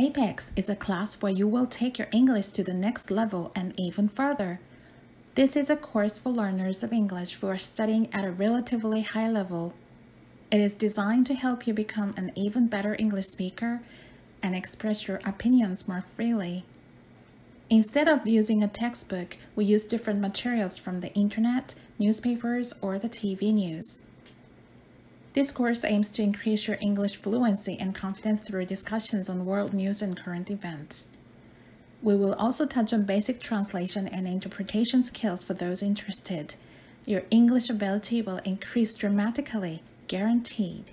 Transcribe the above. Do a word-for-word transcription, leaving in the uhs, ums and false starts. APEX is a class where you will take your English to the next level and even further. This is a course for learners of English who are studying at a relatively high level. It is designed to help you become an even better English speaker and express your opinions more freely. Instead of using a textbook, we use different materials from the internet, newspapers, or the T V news. This course aims to increase your English fluency and confidence through discussions on world news and current events. We will also touch on basic translation and interpretation skills for those interested. Your English ability will increase dramatically, guaranteed.